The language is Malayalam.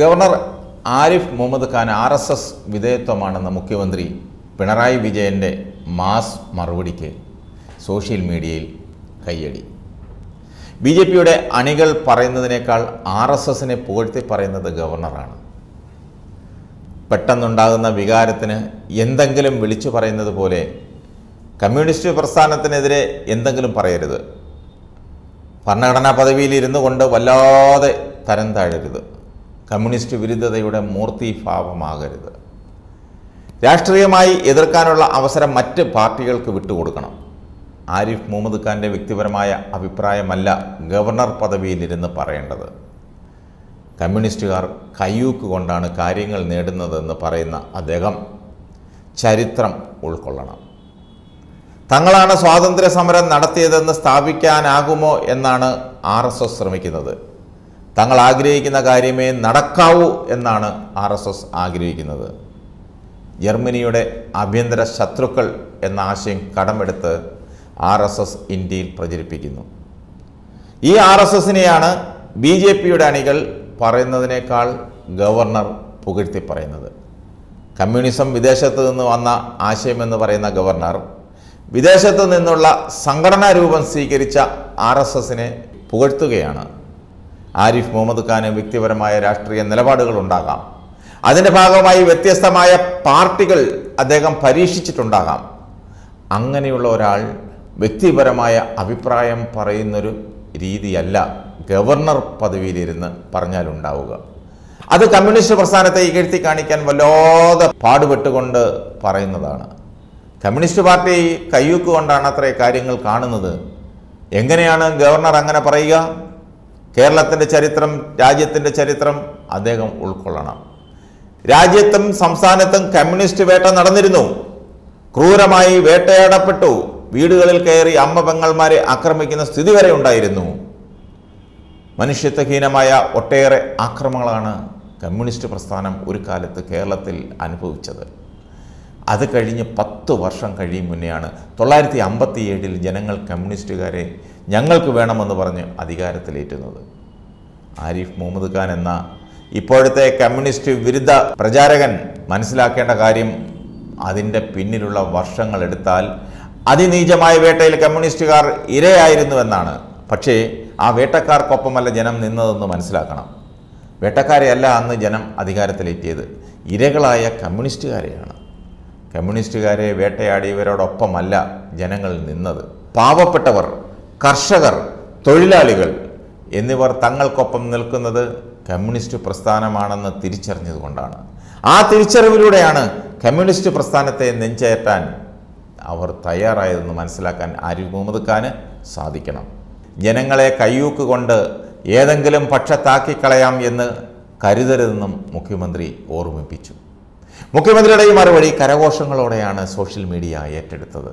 ഗവർണർ ആരിഫ് മുഹമ്മദ് ഖാൻ ആർഎസ്എസ് വിധേയത്വമാണെന്ന മുഖ്യമന്ത്രി പിണറായി വിജയൻ്റെ മാസ് മറുപടിക്ക് സോഷ്യൽ മീഡിയയിൽ കയ്യടി. ബിജെപിയുടെ അണികൾ പറയുന്നതിനേക്കാൾ ആർഎസ്എസിനെ പുകഴ്ത്തി പറയുന്നത് ഗവർണറാണ്. പെട്ടെന്നുണ്ടാകുന്ന വികാരത്തിന് എന്തെങ്കിലും വിളിച്ചു പറയുന്നത് പോലെ കമ്മ്യൂണിസ്റ്റ് പ്രസ്ഥാനത്തിനെതിരെ എന്തെങ്കിലും പറയരുത്, ഭരണഘടനാ പദവിയിലിരുന്നു കൊണ്ട് വല്ലാതെ തരം താഴരുത്, കമ്മ്യൂണിസ്റ്റ് വിരുദ്ധതയുടെ മൂർത്തിഭാവമാകരുത്, രാഷ്ട്രീയമായി എതിർക്കാനുള്ള അവസരം മറ്റ് പാർട്ടികൾക്ക് വിട്ടുകൊടുക്കണം. ആരിഫ് മുഹമ്മദ് ഖാൻ്റെ വ്യക്തിപരമായ അഭിപ്രായമല്ല ഗവർണർ പദവിയിലിരുന്ന് പറയേണ്ടത്, കമ്മ്യൂണിസ്റ്റുകാർ കയ്യൂക്ക് കൊണ്ടാണ് കാര്യങ്ങൾ നേടുന്നതെന്ന് പറയുന്ന അദ്ദേഹം ചരിത്രം ഉൾക്കൊള്ളണം. തങ്ങളാണ് സ്വാതന്ത്ര്യ സമരം നടത്തിയതെന്ന് സ്ഥാപിക്കാനാകുമോ എന്നാണ് ആർഎസ്എസ് ശ്രമിക്കുന്നത്. തങ്ങൾ ആഗ്രഹിക്കുന്ന കാര്യമേ നടക്കാവൂ എന്നാണ് ആർഎസ്എസ് ആഗ്രഹിക്കുന്നത്. ജർമ്മനിയുടെ ആഭ്യന്തര ശത്രുക്കൾ എന്ന ആശയം കടമെടുത്ത് ആർഎസ്എസ് ഇന്ത്യയിൽ പ്രചരിപ്പിക്കുന്നു. ഈ ആർഎസ്എസിനെയാണ് ബി ജെ പിയുടെ അണികൾ പറയുന്നതിനേക്കാൾ ഗവർണർ പുകഴ്ത്തി പറയുന്നത്. കമ്മ്യൂണിസം വിദേശത്ത് നിന്ന് വന്ന ആശയമെന്ന് പറയുന്ന ഗവർണർ വിദേശത്തു നിന്നുള്ള സംഘടനാ രൂപം സ്വീകരിച്ച ആർഎസ്എസിനെ പുകഴ്ത്തുകയാണ്. ആരിഫ് മുഹമ്മദ് ഖാന് വ്യക്തിപരമായ രാഷ്ട്രീയ നിലപാടുകൾ ഉണ്ടാകാം, അതിൻ്റെ ഭാഗമായി വ്യത്യസ്തമായ പാർട്ടികൾ അദ്ദേഹം പരീക്ഷിച്ചിട്ടുണ്ടാകാം. അങ്ങനെയുള്ള ഒരാൾ വ്യക്തിപരമായ അഭിപ്രായം പറയുന്നൊരു രീതിയല്ല ഗവർണർ പദവിയിലിരുന്ന് പറഞ്ഞാലുണ്ടാവുക. അത് കമ്മ്യൂണിസ്റ്റ് പ്രസ്ഥാനത്തെ ഇകഴ്ത്തി കാണിക്കാൻ വല്ലാതെ പാടുപെട്ടുകൊണ്ട് പറയുന്നതാണ്. കമ്മ്യൂണിസ്റ്റ് പാർട്ടി കയ്യൂക്ക് കൊണ്ടാണ് അത്രേ കാര്യങ്ങൾ കാണുന്നത്. എങ്ങനെയാണ് ഗവർണർ അങ്ങനെ പറയുക? കേരളത്തിൻ്റെ ചരിത്രം, രാജ്യത്തിൻ്റെ ചരിത്രം അദ്ദേഹം ഉൾക്കൊള്ളണം. രാജ്യത്തും സംസ്ഥാനത്തും കമ്മ്യൂണിസ്റ്റ് വേട്ട നടന്നിരുന്നു, ക്രൂരമായി വേട്ടയാടപ്പെട്ടു, വീടുകളിൽ കയറി അമ്മ പെങ്ങൾമാരെ ആക്രമിക്കുന്ന സ്ഥിതി വരെ ഉണ്ടായിരുന്നു. മനുഷ്യത്വഹീനമായ ഒട്ടേറെ ആക്രമണങ്ങളാണ് കമ്മ്യൂണിസ്റ്റ് പ്രസ്ഥാനം ഒരു കാലത്ത് കേരളത്തിൽ അനുഭവിച്ചത്. അത് കഴിഞ്ഞ് 10 വർഷം കഴിയും മുന്നെയാണ് 1957-ൽ ജനങ്ങൾ കമ്മ്യൂണിസ്റ്റുകാരെ ഞങ്ങൾക്ക് വേണമെന്ന് പറഞ്ഞ് അധികാരത്തിലേറ്റുന്നത്. ആരിഫ് മുഹമ്മദ് ഖാൻ എന്ന ഇപ്പോഴത്തെ കമ്മ്യൂണിസ്റ്റ് വിരുദ്ധ പ്രചാരകൻ മനസ്സിലാക്കേണ്ട കാര്യം, അതിൻ്റെ പിന്നിലുള്ള വർഷങ്ങളെടുത്താൽ അതിനീചമായ വേട്ടയിൽ കമ്മ്യൂണിസ്റ്റുകാർ ഇരയായിരുന്നുവെന്നാണ്. പക്ഷേ ആ വേട്ടക്കാർക്കൊപ്പമല്ല ജനം നിന്നതെന്ന് മനസ്സിലാക്കണം. വേട്ടക്കാരെയല്ല അന്ന് ജനം അധികാരത്തിലേറ്റിയത്, ഇരകളായ കമ്മ്യൂണിസ്റ്റുകാരെയാണ്. കമ്മ്യൂണിസ്റ്റുകാരെ വേട്ടയാടിയവരോടൊപ്പമല്ല ജനങ്ങൾ നിന്നത്. പാവപ്പെട്ടവർ, കർഷകർ, തൊഴിലാളികൾ എന്നിവർ തങ്ങൾക്കൊപ്പം നിൽക്കുന്നത് കമ്മ്യൂണിസ്റ്റ് പ്രസ്ഥാനമാണെന്ന് തിരിച്ചറിഞ്ഞതുകൊണ്ടാണ്. ആ തിരിച്ചറിവിലൂടെയാണ് കമ്മ്യൂണിസ്റ്റ് പ്രസ്ഥാനത്തെ നെഞ്ചേറ്റാൻ അവർ തയ്യാറായതെന്ന് മനസ്സിലാക്കാൻ ആരിഫ് മുഹമ്മദ് ഖാന് സാധിക്കണം. ജനങ്ങളെ കയ്യൂക്ക് കൊണ്ട് ഏതെങ്കിലും പക്ഷത്താക്കിക്കളയാം എന്ന് കരുതരുതെന്നും മുഖ്യമന്ത്രി ഓർമ്മിപ്പിച്ചു. മുഖ്യമന്ത്രിയുടെ ഈ മറുപടി കരഘോഷങ്ങളോടെയാണ് സോഷ്യൽ മീഡിയ ഏറ്റെടുത്തത്.